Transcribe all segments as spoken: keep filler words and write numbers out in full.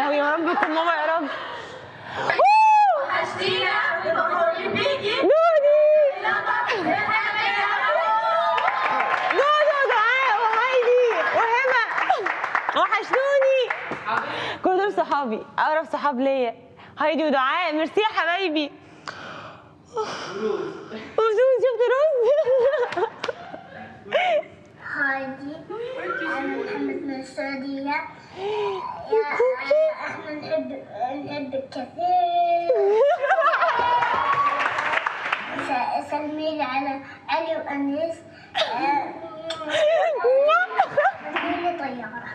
لهوي يا رب تكون ماما يا رب. وحشتينا ومبروك بيكي نودي. نودو دعاء وهايدي وهبه وحشتوني. كل دول صحابي، اقرب صحاب ليا، هايدي ودعاء. ميرسي يا حبايبي. وزوز شفت رز. هايدي انا محمد من السعوديه. احنا نحب نحبك كثير. سلمي لي على علي وانيس. سلمي لي طياره.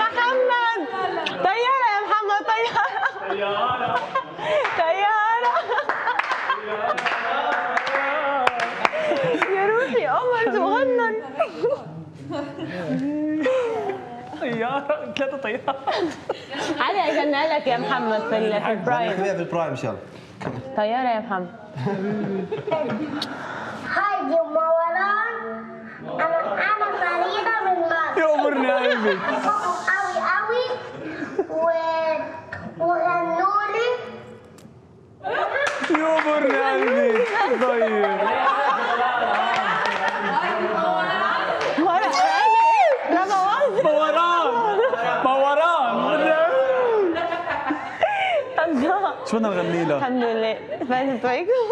محمد طياره يا محمد طياره. طياره طياره. انت مغنن. طياره ثلاثه طيارات. علي هيغنيها لك يا محمد في البرايم. خليها في البرايم ان شاء الله. طياره يا محمد. هايدي وموران انا انا فريده من مصر. يقبرني يا قلبي. قوي قوي وغنوا لي. يقبرني يا قلبي. طيب. شو بدنا نغني له؟ الحمد لله فايزة عليكم.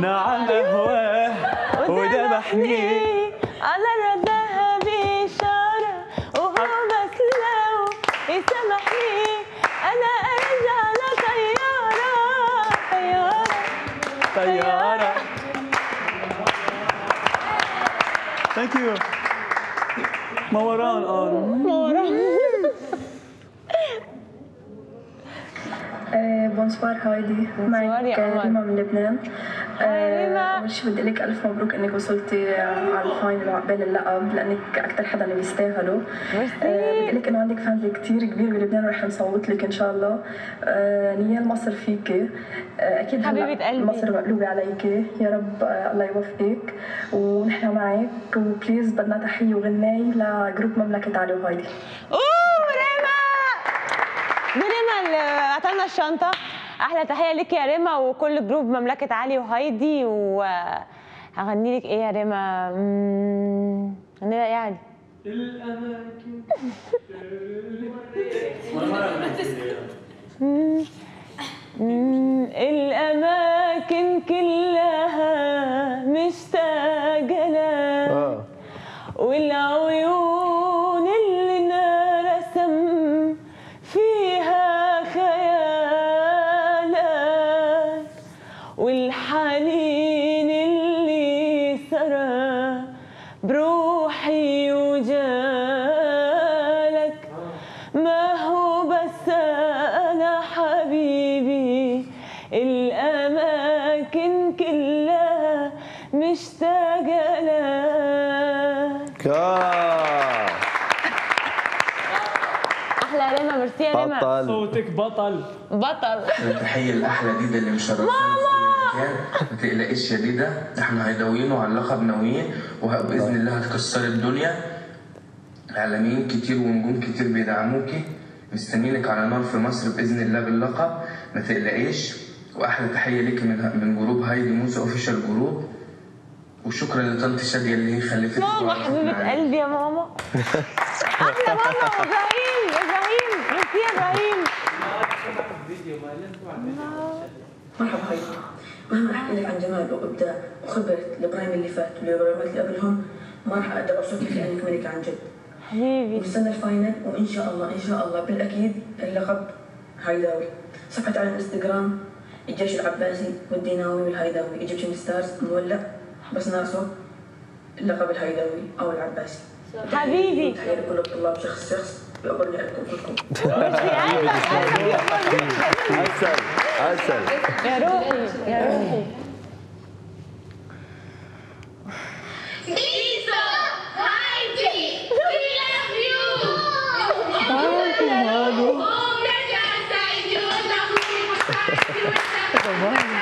نعم هواه وذبحني على ردها بإشارة وهو بس لو يسامحني أنا أرجع لطيارة. طيارة طيارة. ثانك يو موران. آه موران. بونسوار هايدي، معك ريما من لبنان. أول شيء بدي أقول لك ألف مبروك إنك وصلتي على الفاينل وعقبال اللقب، لأنك أكثر حدا اللي بيستاهلوا. بدي أقول لك إنه عندك فانز كثير كبير بلبنان ورح نصوت لك إن شاء الله. نيال مصر فيكي، أكيد هلا مصر مقلوبة عليكي، يا رب الله يوفقك ونحن معك. وبليز بدنا تحية وغناية لجروب مملكة علي وهايدي. ريما عطانا الشنطه، احلى تحيه لك يا ريما وكل جروب مملكه علي وهايدي. وهغني لك ايه يا ريما؟ هغني لها يعني الاماكن الاماكن كلها مشتاقه لك والعيون والحنين اللي سرى بروحي وجالك. ما هو بس أنا حبيبي، الأماكن كلها مشتاقة لك. أحلى ريما. ميرسي يا ريما. صوتك بطل بطل. التحية الأحلى دي اللي مشرفة ما تقلقيش يا ديدا، احنا هيداويين وعلى اللقب ناويين، وباذن الله هتكسري الدنيا. اعلاميين كتير ونجوم كتير بيدعموكي، مستنيينك على نار في مصر باذن الله باللقب، ما تقلقيش. واحلى تحيه ليكي من من جروب هايدي موسى اوفيشال جروب. وشكرا لطنط شاديه اللي هي خلفتك. ماما حبيبه قلبي يا ماما. احلى ماما. وابراهيم ابراهيم ميرسي يا ابراهيم. مرحبا هايدي، مهما احكي لك عن جمالك وابداع وخبره الابراهيم اللي فات والابراهيمات اللي قبلهم ما راح اقدر اوصفك لانك ملك عن جد. حبيبي. والسنه الفاينل وان شاء الله ان شاء الله بالاكيد اللقب هايداوي. صفحه على الانستغرام الجيش العباسي والديناوي والهايداوي ايجيبشن ستارز مولع بس ناقصه اللقب الهايداوي او العباسي. حبيبي. تحيه لكل الطلاب شخص شخص بقبل لكم كلكم. حبيبي. عسل يا روحي يا روحي. ليزا هايدي وي لاف يو. ومرجع سعيد وسعيد.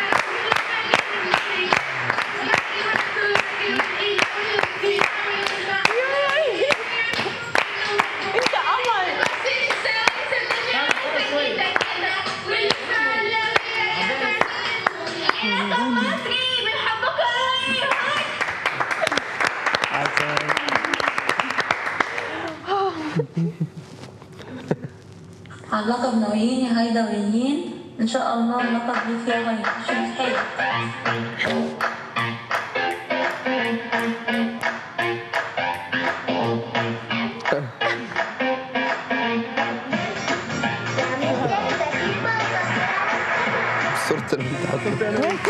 لقب نويين يا هايدا ويين، ان شاء الله اللقب ليك يا هايدا. شوف حياتك صرت انا اللي